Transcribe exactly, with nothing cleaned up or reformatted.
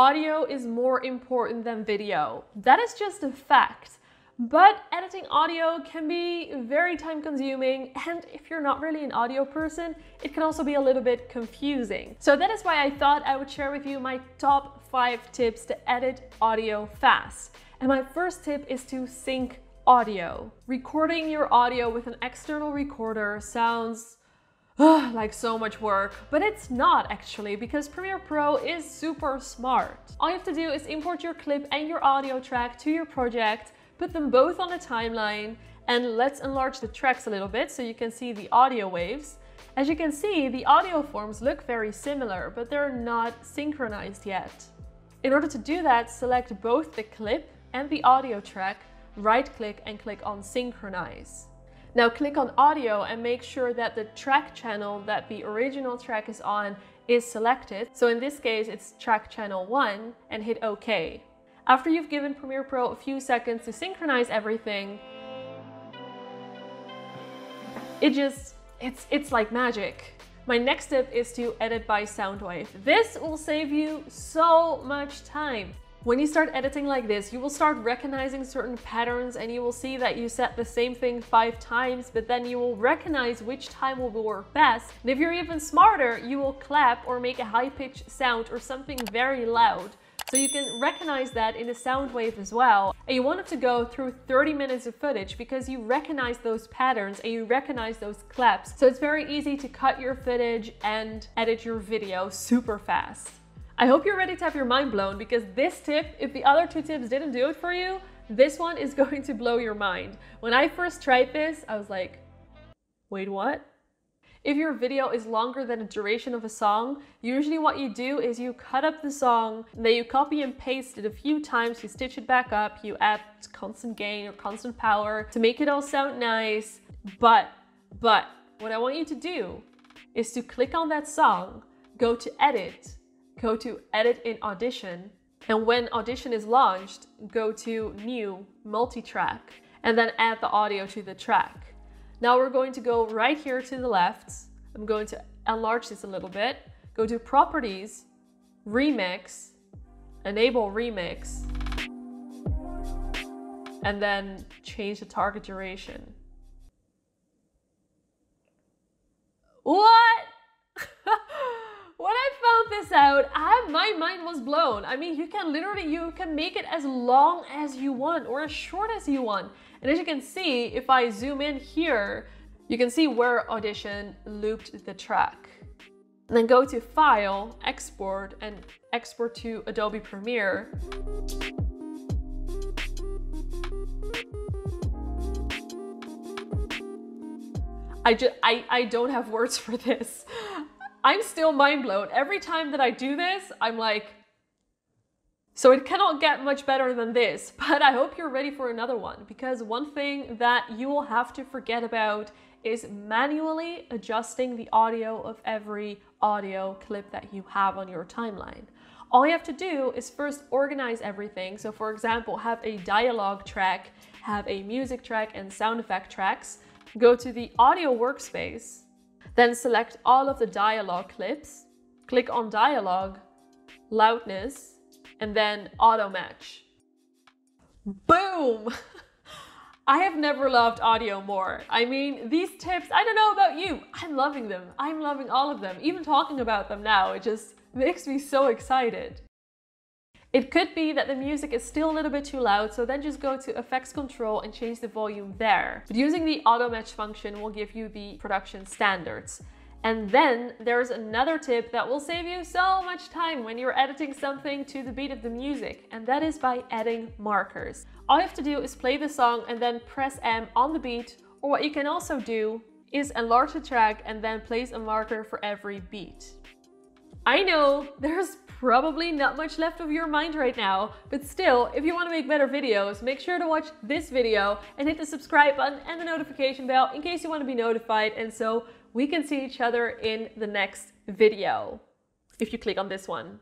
Audio is more important than video. That is just a fact. But editing audio can be very time consuming, and if you're not really an audio person, it can also be a little bit confusing. So that is why I thought I would share with you my top five tips to edit audio fast. And my first tip is to sync audio. Recording your audio with an external recorder sounds ugh, like so much work, but it's not actually, because Premiere Pro is super smart. All you have to do is import your clip and your audio track to your project, put them both on a timeline, and let's enlarge the tracks a little bit so you can see the audio waves. As you can see, the audio forms look very similar, but they're not synchronized yet. In order to do that, select both the clip and the audio track, right-click and click on Synchronize. Now click on Audio and make sure that the track channel that the original track is on is selected. So in this case, it's track channel one, and hit OK. After you've given Premiere Pro a few seconds to synchronize everything, it just, it's, it's like magic. My next tip is to edit by Soundwave. This will save you so much time. When you start editing like this, you will start recognizing certain patterns, and you will see that you said the same thing five times, but then you will recognize which time will work best. And if you're even smarter, you will clap or make a high-pitched sound or something very loud. So you can recognize that in a sound wave as well. And you want it to go through thirty minutes of footage, because you recognize those patterns and you recognize those claps. So it's very easy to cut your footage and edit your video super fast. I hope you're ready to have your mind blown, because this tip, if the other two tips didn't do it for you, this one is going to blow your mind. When I first tried this, I was like, wait, what? If your video is longer than the duration of a song, usually what you do is you cut up the song, then you copy and paste it a few times, you stitch it back up, you add constant gain or constant power to make it all sound nice. But, but, what I want you to do is to click on that song, go to edit, go to edit in Audition, and when Audition is launched, go to new, multi-track, and then add the audio to the track. Now we're going to go right here to the left. I'm going to enlarge this a little bit. Go to Properties, Remix, Enable Remix, and then change the target duration. What? When I found this out, I, my mind was blown. I mean, you can literally, you can make it as long as you want or as short as you want. And as you can see, if I zoom in here, you can see where Audition looped the track. And then go to File, Export, and Export to Adobe Premiere. I, just, I, I don't have words for this. I'm still mind blown. Every time that I do this, I'm like, so it cannot get much better than this, but I hope you're ready for another one, because one thing that you will have to forget about is manually adjusting the audio of every audio clip that you have on your timeline. All you have to do is first organize everything. So for example, have a dialogue track, have a music track and sound effect tracks. Go to the audio workspace. Then select all of the dialogue clips, click on Dialogue, Loudness, and then Auto Match. Boom! I have never loved audio more. I mean, these tips, I don't know about you, I'm loving them. I'm loving all of them. Even talking about them now, it just makes me so excited. It could be that the music is still a little bit too loud, so then just go to Effects Control and change the volume there. But using the Auto Match function will give you the production standards. And then there's another tip that will save you so much time when you're editing something to the beat of the music, and that is by adding markers. All you have to do is play the song and then press M on the beat, or what you can also do is enlarge the track and then place a marker for every beat. I know there's probably not much left of your mind right now, but still, if you want to make better videos, make sure to watch this video and hit the subscribe button and the notification bell in case you want to be notified, and so we can see each other in the next video, if you click on this one.